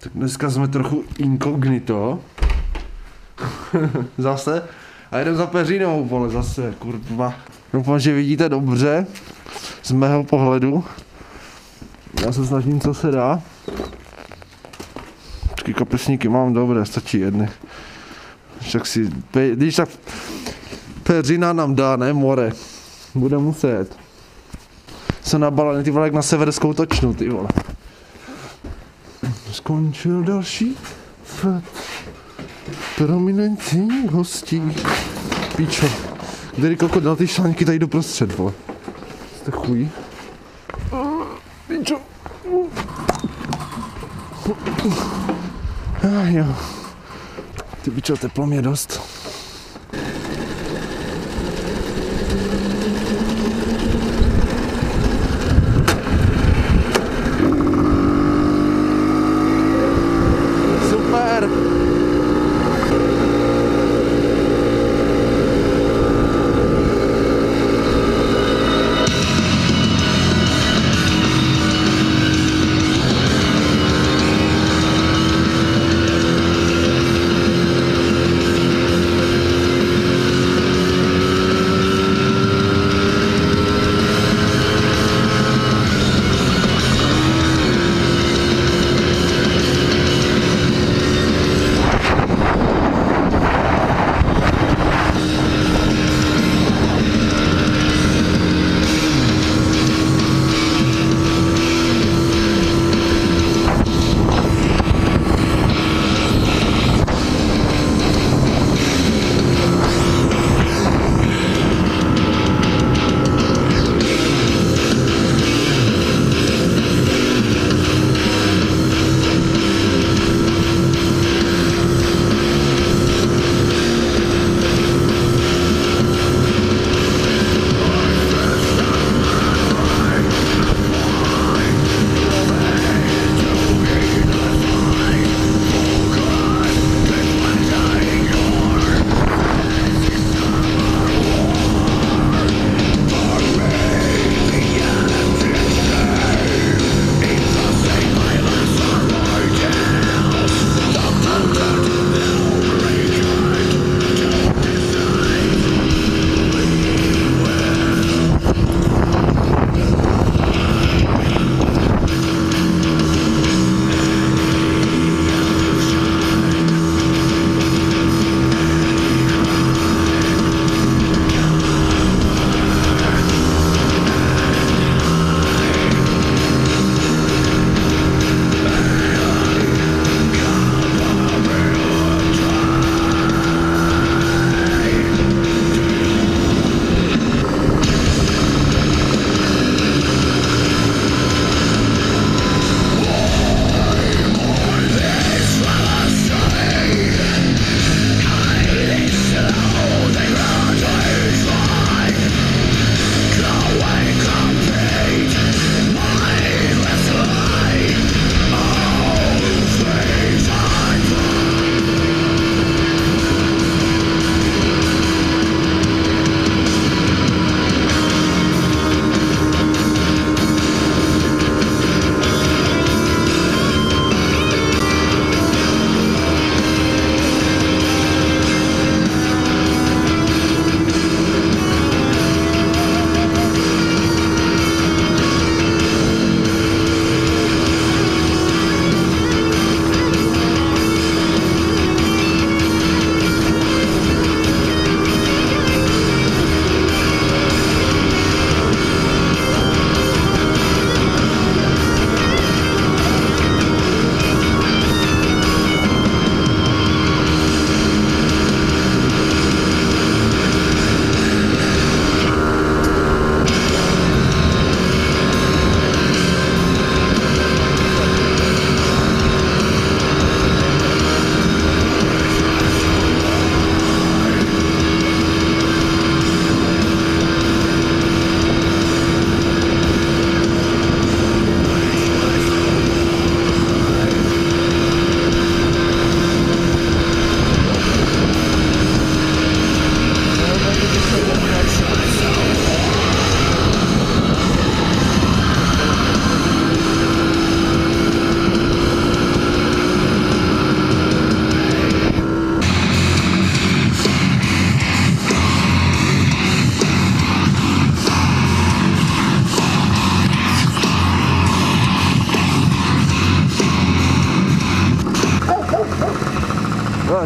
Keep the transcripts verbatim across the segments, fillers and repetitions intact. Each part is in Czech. Tak dneska jsme trochu inkognito. Zase. A jdem za peřinou, vole, zase, kurva. Doufám, že vidíte dobře. Z mého pohledu. Já se snažím, co se dá. Taky kapesníky mám dobré, stačí jedny. Však si, když tak peřina nám dá, ne more. Bude muset. Jsem nabalený, ty vole, jak na severskou točnu, ty vole. Skončil další flat prominentní hostí. Píčo. Který kokot dal ty šláňky tady doprostřed, vole. Jste chují. Píčo. Ah, jo. Ty píčo, teplo mě dost.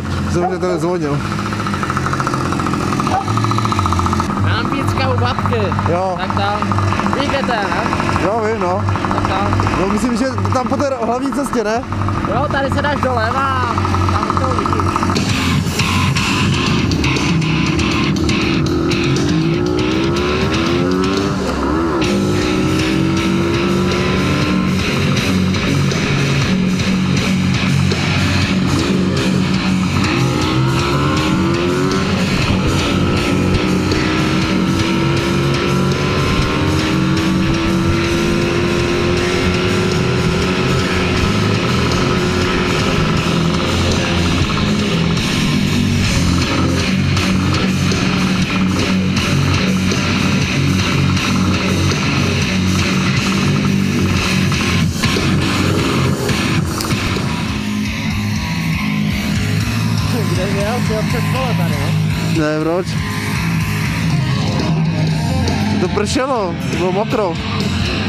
rád, že jsem to zhonil. Mám pícka u babky, jo. Tak tam jdete, ne? Jo, vím, no. Tak tam. No, myslím, že tam po té hlavní cestě, ne? Jo, tady se dáš doleva a tam to vidíš. Ne, proč? To pršelo, to bylo mokro.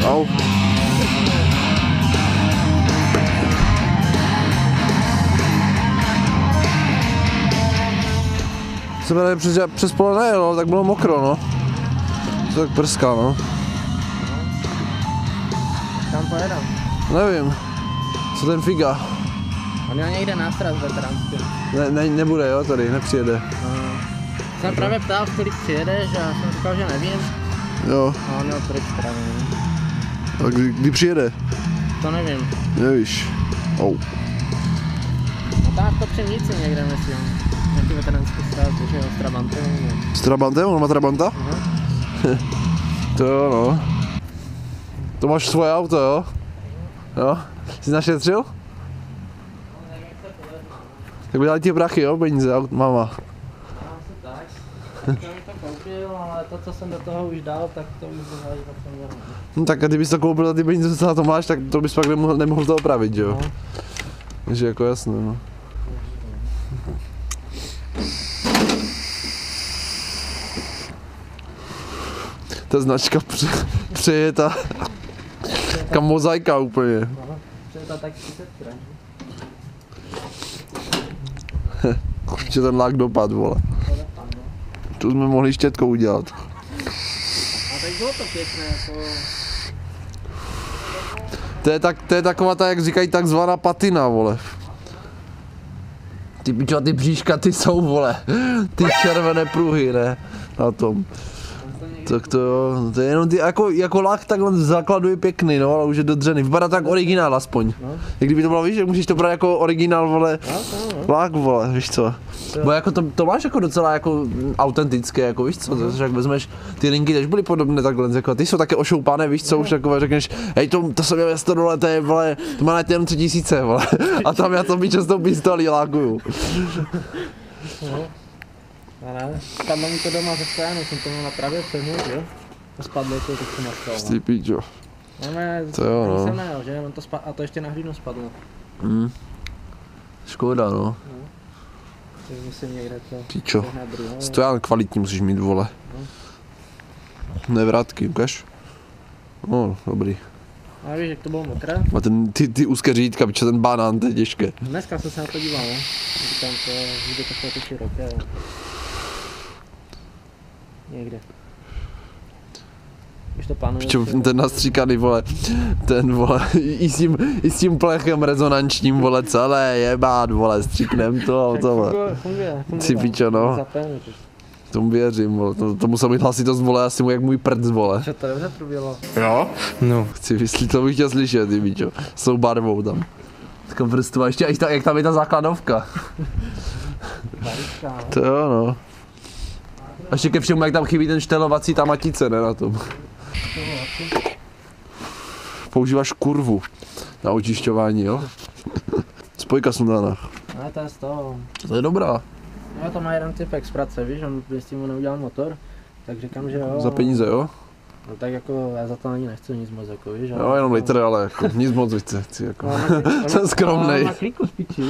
Au. Jsem tady přes, přes pole nejel, no, tak bylo mokro, no. To tak prská, no. Kam pojedám? Nevím. Co ten figa? On měl někde nástras ve Trámsku. Ne, ne, nebude, jo, tady, nepřijede. No. Jsem právě ptal, v kolik přijedeš a jsem říkal, že nevím. Jo. A on měl pryč právě. A kdy, kdy přijede? To nevím. Nevíš. Au. No tam v Kopřivnici někde, myslím. Nějaký veteránský stát, že jo, s Trabantem. S Trabantem? On má Trabanta? Uh-huh. To jo, no. To máš svoje auto, jo? Jo? Jsi našetřil? No, nevím, jak se povedlo. Tak vydali ti prachy, jo, peníze, mama. Já jsem to koupil, ale to, co jsem do toho už dal, tak to už bylo, že jsem měl. No tak a kdybys to koupil a ty peníze, co na to máš, tak to bys pak nemohl, nemohl to opravit, že jo? No. Takže jako jasné, no. Ta značka pře, přejeta, taká mozaika úplně. No, přejeta tak třicet kilogramů. Určitě ten lák dopad, vole. Tu jsme mohli štětkou udělat. A tak bylo to pěkné, jako... To je, tak, to je taková ta, jak říkají, takzvaná patina, vole. Ty pičo, ty bříška, ty jsou, vole. Ty červené pruhy, ne? Na tom. Tak to jo, to je jenom ty, jako, jako lak takhle v základu je pěkný, no, ale už je dodřený. Vypadá tak originál aspoň. No. Jak kdyby to bylo, víš, že můžeš to brát jako originál, vole, no, no, no. Lak, vole, víš co. No. Bo jako to, to máš jako docela jako autentické, jako víš co, no. To, jak vezmeš, ty linky tež byly podobné takhle, jako, ty jsou také ošoupané, víš co, no. Už takové řekneš, hej, to, to jsem měl sto dolarů, to je, vole, to má najít jenom tři tisíce, vole, a tam já to mi často pistolí lákuju. No. Ale tam mám to doma ze stojanu, jsem to měl napravil přehnut, jo? A spadlo to, tak jsem nastavil. Ty pičo. No ne, to jo, no. Jsem nejel, že? On to spadl, a to ještě na hlínu spadlo. Hmm. Škoda, no. No. Takže musím někde to... Pičo. Stojan kvalitní musíš mít, vole. No. Nevrátky, ukaž? No, dobrý. A víš, jak to bylo mokré? A ten, ty, ty úzké řídítka, pičo, ten banán, to je těžké. Dneska jsem se na to díval, ne? Říkám, to je, bude takové to široké, jo. Někde. Už to pánuje. Pičo, ten nastříkaný, vole, ten, vole, i s tím, i s tím plechem rezonančním, vole, celé jebát, vole, stříknem to, to, vole. Funguje, funguje. Ty pičo, no. Zapevnu, tomu věřím, vole, to, to musel mít hlasitost, vole, asi mu jak můj prd, vole. Čo, to dobře probělo. Jo? No. Chci vyslyšet, to bych chtěl slyšet, ty pičo, s tou barvou tam. Takovou vrstvu, a ještě, jak tam je ta základovka. To jo, no. A ještě ke všemu, jak tam chybí ten štelovací, ta matice, ne na tom. Používáš kurvu na očišťování, jo? Spojka sundána. Ne, to je z toho. To je dobrá. No, to má jeden typek z práce, víš, on s tím neudělal motor, tak říkám, že jo. Za peníze, jo? No tak jako, já za to ani nechci nic moc, jako víš. Jo, jenom litr, ale jako, nic moc nechci, jako. No, klíku, jsem skromnej. Na klíku spíčí.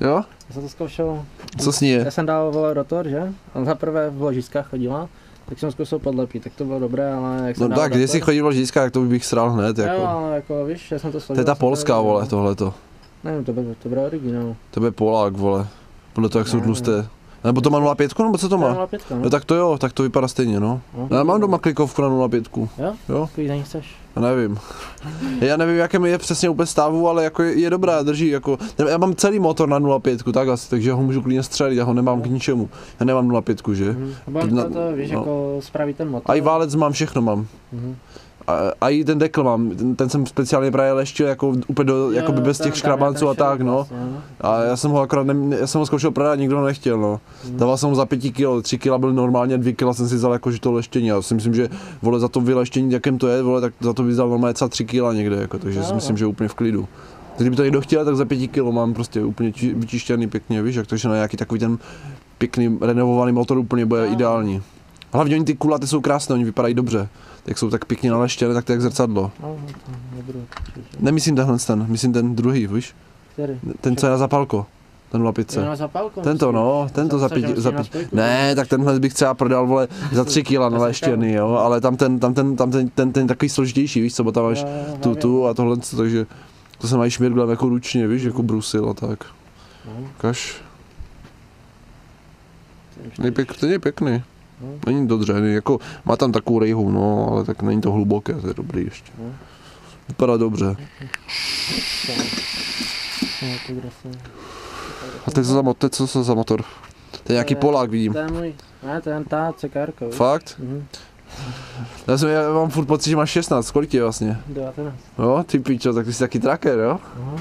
Jo? Já jsem to zkoušel. Co s ní je? Já jsem dal, vole, rotor, že? On zaprvé v ložiskách chodila, tak jsem zkoušel podlepit, tak to bylo dobré, ale jak jsem no tak, rotor, jestli chodí v ložiskách, tak to bych sral hned, jako. Jo, ale jako víš, já jsem to složil. To je ta polská, vole, tohleto. Nevím, to bude, to bude originál. To bude Polák, vole. Podle toho, jak jsou tlusté. Nebo to má nula pět, nebo co to má? nula pět, no. No, tak to jo, tak to vypadá stejně, no. no. Já mám doma klikovku na nula pět. Jo? Jo? Když na ní chceš? Já nevím. Já nevím, jakém je přesně úplně stavu, ale jako je, je dobrá, drží jako... Já mám celý motor na nula pět, tak asi, takže ho můžu klidně střelit, já ho nemám no. k ničemu. Já nemám nula pět, že? Mm. Nebo na, to víš, no. jako spraví ten motor. A i válec mám, všechno mám. Mm. A, a i ten dekl mám, ten, ten jsem speciálně právě leštil jako úplně do, jo, bez těch škrabanců a tak, no. Vlastně, no. A já jsem ho akorát, ne, já jsem ho zkoušel prodat, nikdo ho nechtěl, no. Hmm. Dával jsem ho za pět kilo, tři kila byl normálně, dvě kila jsem si vzal jakože to leštění. Já si myslím, že vole za to vyleštění, jakém to je, vole, tak za to by vzal normálně třeba tři kila někde, jako, takže no, si myslím, že úplně v klidu. Kdyby to někdo chtěl, tak za pět kilo mám prostě úplně či, vyčištěný pěkně, víš, jak to, že na nějaký takový ten pěkný renovovaný motor úplně bude no. ideální. Hlavně oni ty kulaty jsou krásné, oni vypadají dobře. Jak jsou tak pěkně naleštěné, tak to je jak zrcadlo. Nemyslím tenhle ten, myslím ten druhý, víš? Který? Ten, co je na zapálko. Ten nula pět. Na zapálko? Tento, no, tento za pět. Ne, tak tenhle bych třeba prodal, vole, za tři kila naleštěný, jo, ale tam ten, tam ten, tam ten, ten, ten takový složitější, víš, co, bo tam máš tu, tu a tohle, takže to se mají šmirglem jako ručně, víš, jako brusil a tak. Kaš. To je pěkný. Není to dřený, jako má tam takovou rejhu, no, ale tak není to hluboké, to je dobrý ještě. Vypadá dobře. A teď co za motor? Co to za motor? To je nějaký Polák, vidím. To je můj, ne, to je ta cekárka. Fakt? Mhm. Já, jsem, já mám furt pocit, že máš šestnáct, kolik ti je vlastně? devatenáct. Jo, ty pičo, tak ty jsi taky tracker, jo? Aha.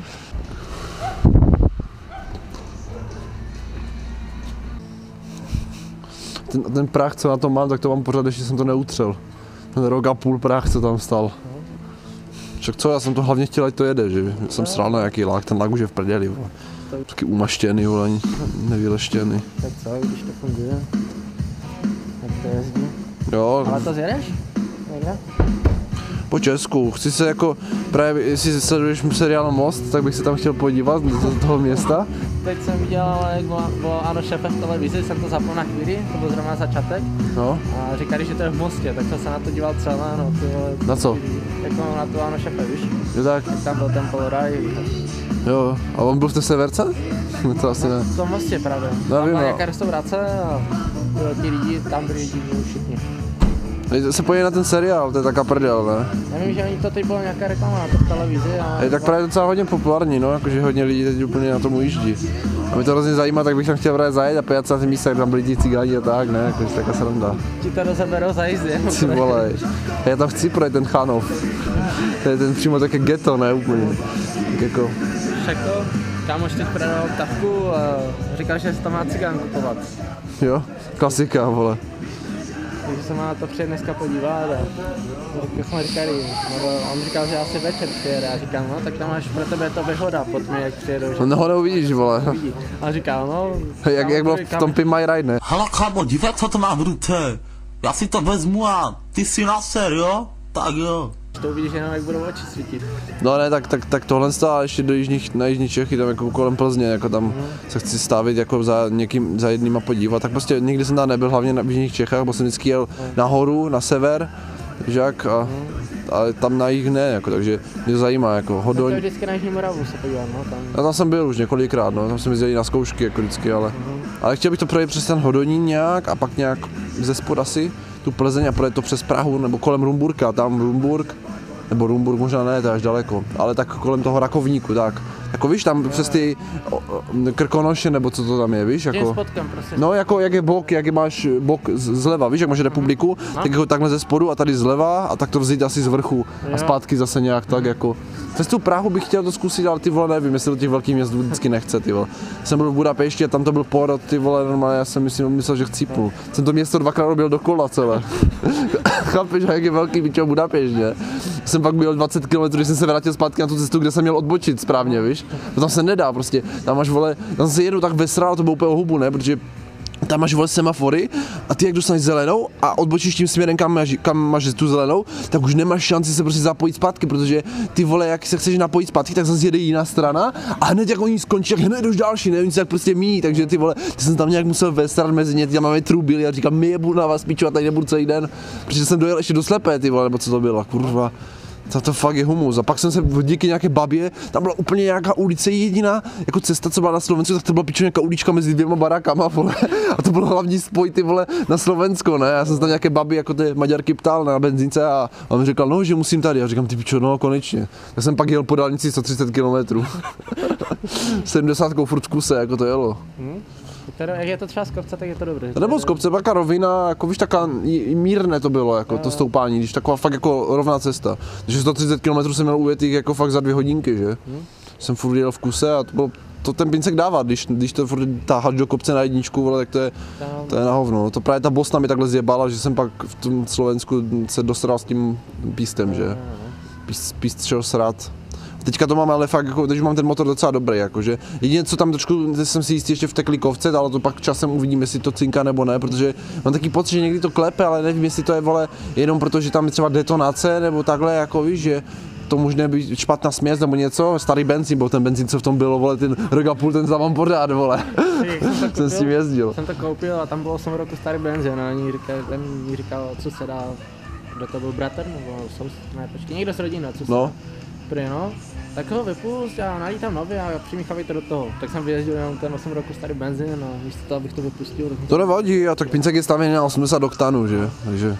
Ten, ten prach, co na tom mám, tak to mám pořád, ještě jsem to neutřel. Ten rok a půl prach, co tam stal. Však co, já jsem to hlavně chtěl, ať to jede, že? Jsem sral na jaký lák, ten lák už je v prdeli, vole. Taky umaštěný, vole, nevyleštěný. Tak co, když to funguje, tak to jezdí. Jo. Ale to zjedeš? Někde? Po Česku, chci se jako, právě jestli sleduješ seriál Most, tak bych se tam chtěl podívat do toho města. Teď jsem viděl, ale jak byla, bylo Ano šefe v televizi, jsem to zapnul na chvíli, to byl zrovna začátek. No. A říkali, že to je v Mostě, tak jsem se na to díval třeba, no ty. Na co? Jako na to Ano šefe, víš? Jo tak. Tak tam byl ten poloraj. Jo, a on byl v té severce? No to asi ne. V tom Mostě právě. No, tam byla no. nějaká restaurace a ty lidi, tam byli lidi všichni. Se pojí na ten seriál, to je taká prdel, ne? Já vím, že oni to teď byla nějaká reklama na to v televizi a... Je tak právě docela hodně populární, no, jakože hodně lidí teď úplně na tom ujíždí. A mě to hrozně zajímá, tak bych tam chtěl právě zajet a pojat se na ty místa, jak tam byli ti cigáni a tak, ne, jakože taká sranda. Ti to rozeberou za jízdy, jenom si volej. Já tam chci projet ten Chanov. To je ten přímo také ghetto, ne, úplně. Tak jako... Však to, kámoš teď prodal tavku a říkal, že se tam má cigán kupovat. Jo, klasika, vole. Takže jsem na to přijet dneska podívat a tak jsme říkali, on říkal, že asi večer přijede a říkám, no tak tam máš pro tebe to vyhoda pod mě, jak přijedou. Že... No ho neuvidíš, vole. A říkal, no... Jak, jak bylo v tom Pimp My Ride, ne? Halo kámo, dívej, co to mám v ruce. Já si to vezmu a ty si naser, jo? Tak jo. To uvidíš jenom, jak budou oči svítit. No ne, tak, tak, tak tohle stále ještě do jižních, na jižní Čechy, tam jako kolem Plzně, jako tam mm. se chci stavit jako za někým, za jedným a podívat. Tak prostě nikdy jsem tam nebyl, hlavně na jižních Čechách, bo jsem vždycky jel mm. nahoru, na sever, žák a, mm. a tam na jih ne, jako, takže mě zajímá, jako Hodoň. Tak vždycky na jižní Moravu se podívat, no tam. Já tam jsem byl už několikrát, no, tam jsem jezdil na zkoušky, jako vždycky, ale. Mm. Ale chtěl bych to projet přes ten Hodonín nějak a pak nějak ze spod asi tu Plzeň a projet to přes Prahu nebo kolem Rumburka, tam Rumburk, nebo Rumburk možná ne, to je až daleko, ale tak kolem toho Rakovníku, tak. Jako víš, tam přes ty Krkonoše nebo co to tam je, víš, jako... No, jako jak je bok, jak je máš bok zleva, víš, jak máš republiku, tak ho takhle ze spodu a tady zleva a tak to vzít asi z vrchu a zpátky zase nějak tak jako... Přes tu Prahu bych chtěl to zkusit, ale ty vole nevím, jestli do těch velkých měst vždycky nechce, ty vole. Jsem byl v Budapešti a tam to byl porod, ty vole, normálně, já jsem myslím, myslel, že chcípnu. Jsem to město dvakrát robil dokola celé. Chápeš, jak je velký byčo Budapešť, ne? Jsem pak byl dvacet kilometrů, když jsem se vrátil zpátky na tu cestu, kde jsem měl odbočit správně, víš? To tam se nedá prostě, tam máš vole, tam se jedu tak vesrál, to bylo úplně o hubu, ne? Protože tam máš vole semafory a ty jak dostaneš zelenou a odbočíš tím směrem, kam máš, kam máš tu zelenou, tak už nemáš šanci se prostě zapojit zpátky, protože ty vole, jak se chceš napojit zpátky, tak zase jede jiná strana a hned jak oni skončí, tak hned už další, ne, oni se tak prostě míjí, takže ty vole, ty jsem tam nějak musel vestrat mezi ně, ty tam máme trubily a říkám, my je budu na vás píčovat, tady nebudu celý den, protože jsem dojel ještě do slepé, ty vole, nebo co to bylo, kurva. To to fakt je humus. A pak jsem se díky nějaké babě, tam byla úplně nějaká ulice jediná, jako cesta, co byla na Slovensku, tak to byla pičo nějaká ulička mezi dvěma barákama, vole. A to bylo hlavní spoj, ty vole, na Slovensko, ne? Já jsem se tam nějaké babi, jako ty Maďarky, ptal na benzínce a, a on mi říkal, no, že musím tady. A říkám, ty pičo, no, konečně. Já jsem pak jel po dálnici sto třicet kilometrů. sedmdesát furt v kuse, jako to jelo. Hmm? Jak je to třeba z kopce, tak je to dobré. Nebo z kopce, taká rovina, jako víš, taká mírné to bylo, jako to stoupání, když taková fakt jako rovná cesta. Takže sto třicet kilometrů jsem měl ujetých jako fakt za dvě hodinky, že? Hmm. Jsem furt jel v kuse a to bylo, to ten Pincek dává, když, když to furt táháš do kopce na jedničku, vole, tak to je, to je na hovno. To právě ta Bosna mi takhle zjebala, že jsem pak v tom Slovensku se dostal s tím pístem, že? Píst, píst šel srát. Teďka to mám ale fakt, jako, teď mám ten motor docela dobrý, jakože. Jedině co tam trošku, jsem si jistý ještě v té klikovce, ale to pak časem uvidím, jestli to cinká nebo ne, protože mám taky pocit, že někdy to klepe, ale nevím, jestli to je, vole, jenom proto, že tam je třeba detonace nebo takhle, jako víš, že to může být špatná směs nebo něco, starý benzín, bo ten benzín, co v tom bylo, vole, ten rok a půl, ten za vám podát, vole. Jsem, koupil, jsem s tím jezdil. Jsem to koupil a tam bylo osm roku starý benzín a ní říkal, ten ní říkal, co se dá, kdo to byl bratr nebo sous, ne, počkej, někdo s rodinou, co se no. Prý, no. Tak ho vypust a nalít tam nově a přimíchávej to do toho. Tak jsem vyjezdil jenom ten osm roku starý benzín a no, místo toho, abych to vypustil. To nevadí, a tak Pincek je stavěný na osmdesát oktanů, že? Takže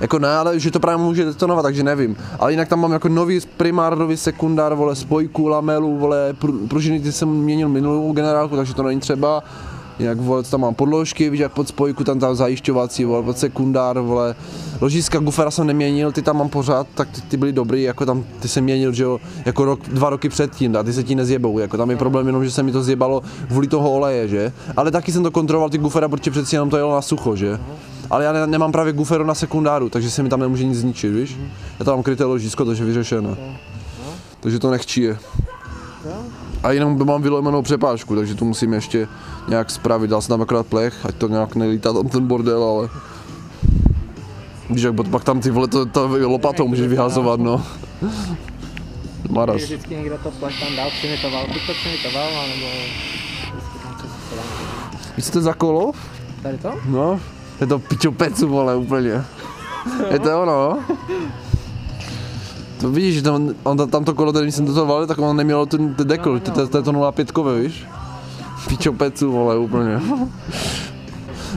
jako ne, ale že to právě může detonovat, takže nevím. Ale jinak tam mám jako nový primár, nový sekundár, vole, spojku, lamelu, vole, pružiny, ty jsem měnil minulou generálku, takže to není třeba. Jinak, vole, tam mám podložky, víš, jak pod spojku, tam tam zajišťovací, vole, pod sekundár, vole. Ložiska gufera jsem neměnil, ty tam mám pořád, tak ty, ty byly dobrý, jako tam, ty jsem měnil, že jo, jako rok, dva roky předtím, a ty se ti nezjebou, jako tam je problém jenom, že se mi to zjebalo kvůli toho oleje, že? Ale taky jsem to kontroloval, ty gufera, protože přeci jenom to jelo na sucho, že? Ale já ne, nemám právě gufero na sekundáru, takže se mi tam nemůže nic zničit, víš? Já tam mám kryté ložisko, takže vyřešeno. Takže to nechčí je. A jenom mám vylomenou přepážku, takže tu musím ještě nějak spravit. Dal jsem tam akorát plech, ať to nějak nelítá tam ten bordel, ale... Víš, jak pak tam ty vole to, to lopatou můžeš vyhazovat, no. Maras. Vždycky někdo to plech tam dál přimitoval, buď to přimitoval, anebo... Víš, co to je za kolo? Tady to? No, je to pičo pecu, vole, úplně. Je to ono? To vidíš, že tam, on, tam to kolo, který jsem do toho valil, tak on nemělo ten dekl, to je to nula pět, víš? Pičo pecu, vole, úplně.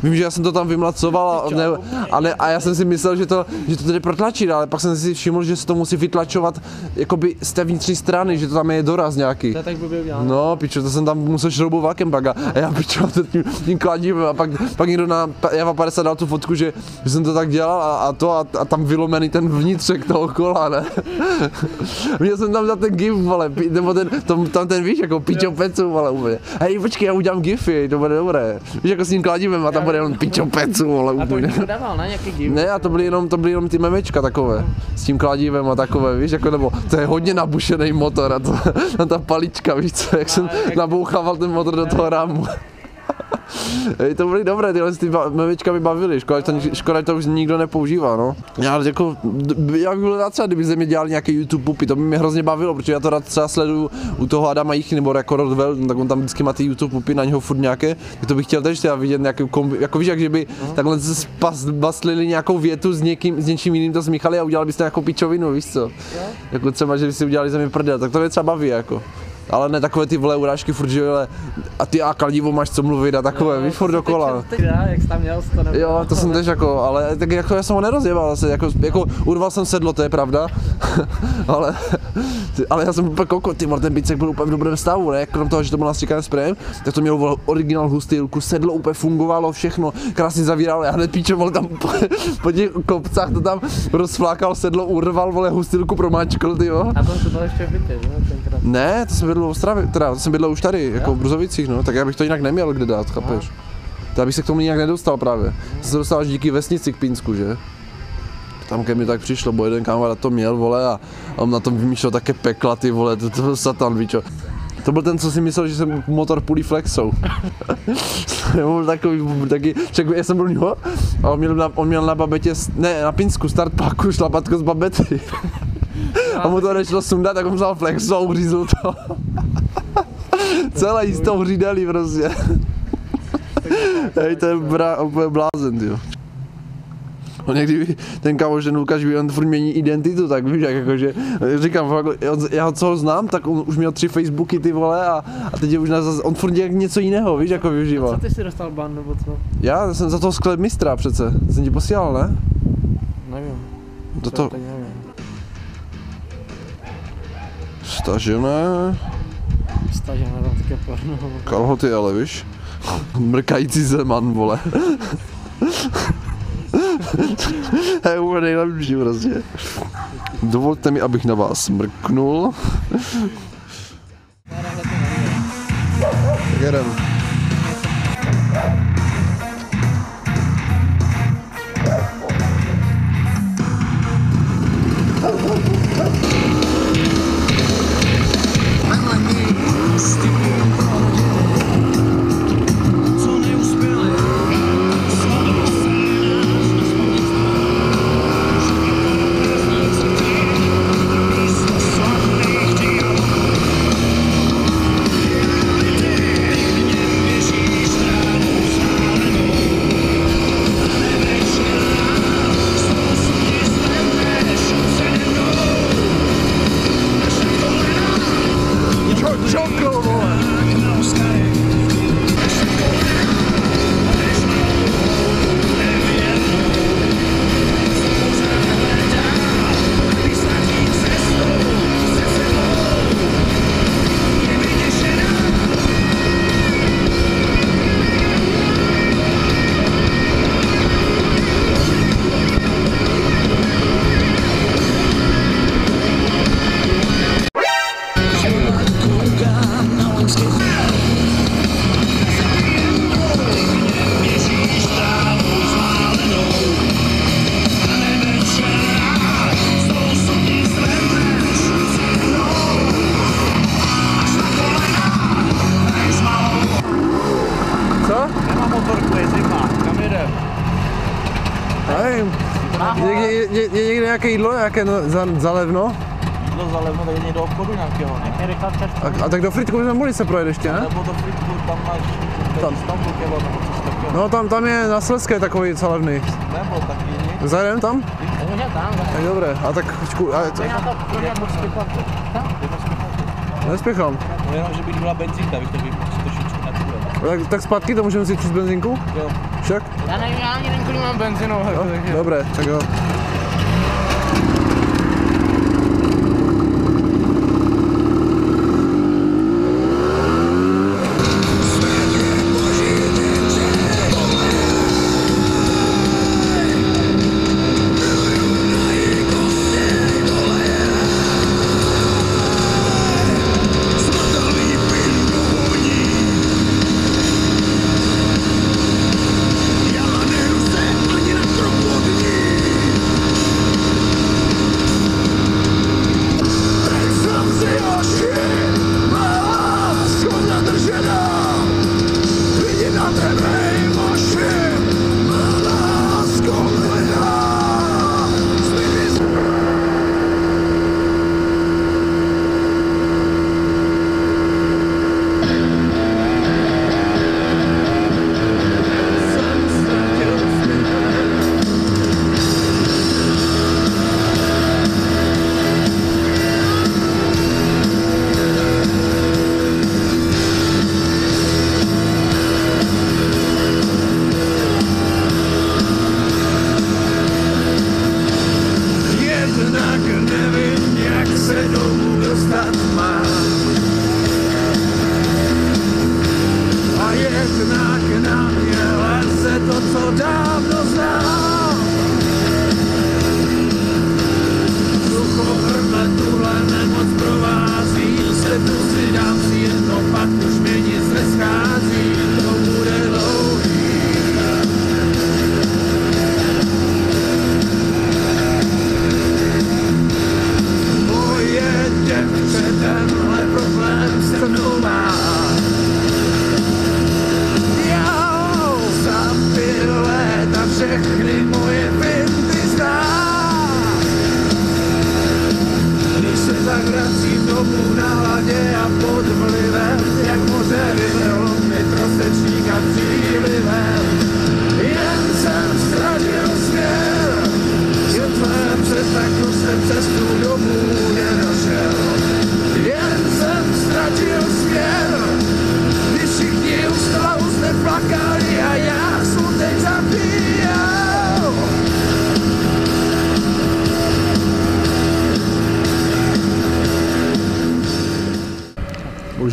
Vím, že já jsem to tam vymlacoval a, ne, a, ne, a já jsem si myslel, že to, že to tedy protlačí, ale pak jsem si všiml, že se to musí vytlačovat jakoby z té vnitřní strany, že to tam je doraz nějaký. To je tak blbě udělané. No pičo, to jsem tam musel šroubovákem pak a já pičo to tím, tím kladím a pak, pak někdo na Java padesát dal tu fotku, že, že jsem to tak dělal a, a to a, a tam vylomený ten vnitřek toho kola, ne? Měl jsem tam dát ten gif, vole, nebo ten, tam, tam ten víš, jako pičo pecu, vole, úplně. Hej, počkej, já udělám gify, to bude dobré. Víš, jako s tím kladivem a tam bude jenom pičo pecu, ale úplně. A to dával, ne? Nějaký díl? Ne, a to byly jenom, to byly jenom ty memečka takové. S tím kladívem a takové, víš, jako nebo to je hodně nabušený motor a to, na ta palička, víš co, jak a jsem jak... nabouchával ten motor do toho rámu. Ej, to byly dobré, tyhle ty memečka mi bavily, škoda, to, škoda, to už nikdo nepoužívá, no. Já, jako, já bych byl rád třeba, kdyby ze mě dělali nějaké YouTube pupy, to by mě hrozně bavilo, protože já to rád třeba sleduju u toho Adama Jichy nebo jako Rodwell, tak on tam vždycky má ty YouTube pupy, na něho furt nějaké, tak to bych chtěl tež třeba vidět nějakou kombi, jako víš, jak že by uh-huh. takhle bastlili nějakou větu s někým, s něčím jiným to smíchali a udělali byste nějakou pičovinu, víš co. Yeah. Jako třeba, že by si udělali ze mě prdel, tak to mě třeba baví, jako. Ale ne takové ty vole urážky furt, že vole, a ty a kladivo máš co mluvit a takové, no, víš furt dokola. Teď, jak jsi tam měl to nebo... Jo, to jsem tež jako, ale tak jako já jsem ho nerozjebal zase, jako, jako urval jsem sedlo, to je pravda, ale, ale já jsem úplně koko, ty ten Pincek byl úplně v dobrém stavu, ne, krom toho, že to bylo nastříkané sprayem, tak to mělo vole, originál hustýlku, sedlo úplně fungovalo, všechno, krásně zavíralo, já hned píče, vole, tam po, po těch kopcách to tam rozflákal sedlo, urval, vole, hustýlku promáčkl, ty jo. A to bylo ještě byty, tenkrát. Ne, to jsem v Ostravě, teda jsem bydlel už tady, jako v Bruzovicích, no, tak já bych to jinak neměl kde dát, chápeš? Já bych se k tomu nějak nedostal právě. Jsem se dostal až díky vesnici k Pínsku, že? Tam ke mně tak přišlo, bo jeden kamarád to měl, vole, a on na tom vymýšlel také pekla, ty vole, to, to byl satan, víčo. To byl ten, co si myslel, že jsem motor půlí flexou. Byl takový, taky, čak, já jsem byl něho, a on měl na, on měl na babetě, ne, na Pínsku start páku, šlapatko z babety. A mu to nešlo sundat, tak on vzal flexu a uřízl to. Celé jí z toho hřídali prostě. Hej, to je bra, blázen, tyjo. On jak kdyby ten kamoš, ten Lukáš, by on furt mění identitu, tak víš, jak jakože, říkám, fakt, já ho co znám, tak on už měl tři Facebooky, ty vole, a, a teď je už na, on furt dělá něco jiného, víš, jako využívá. Co ty si dostal ban, nebo co? Já jsem za toho sklep mistra přece, jsem ti posílal, ne? Nevím. Do toho. Stažené. Stažené, tam také porno. Kalhoty, ale víš? Mrkající zeman, vole. To je úplně nejlepší prostě. Dovolte mi, abych na vás mrknul. Tak jedem. Je nějaké jídlo, nějaké zalevno? Jídlo zalevno, tak jde do obchodu nějakého, ne? A tak do Fritku na Moli se projede ještě, ne? Nebo do Fritku, tam máš Istanbul kebab, nebo co takové. No tam, tam je na Slezské takový zalevný. Nebo tak jiný. Zajedeme tam? Může tam, tak dobré, a tak počku, a co? Nespěchám. Jenom, že bych byla benzínka, bych to vypočtošičku na kůle. Tak zpátky to můžeme si číst benzínku? Jo. Však? Já nevím, já ani nevím, kolik mám benzínu. Dobré, tak jo.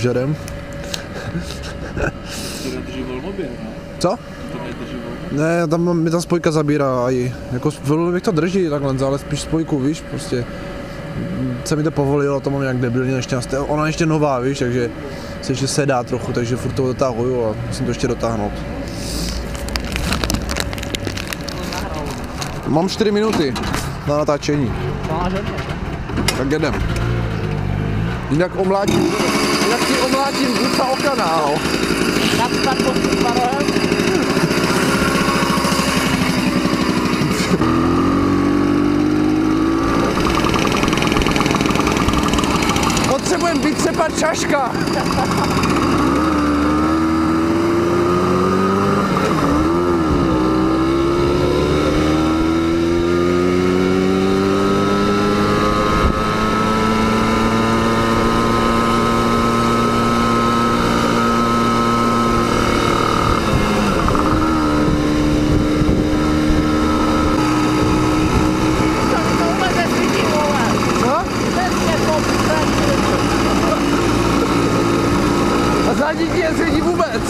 obžerem. Která drží volnoběh, ne? Co? Ne, tam mi ta spojka zabírá i jako volnoběh to drží takhle, ale spíš spojku, víš, prostě se mi to povolilo, to mám nějak debilně, ještě, ona je ještě nová, víš, takže se ještě sedá trochu, takže furt toho dotáhuju a musím to ještě dotáhnout. Mám čtyři minuty na natáčení. Tak jedem. Jinak omlátím, jinak si omlátím buca o kanál. Tak tak potřebujeme vytřepat čaška. Zadíky nezvědí vůbec!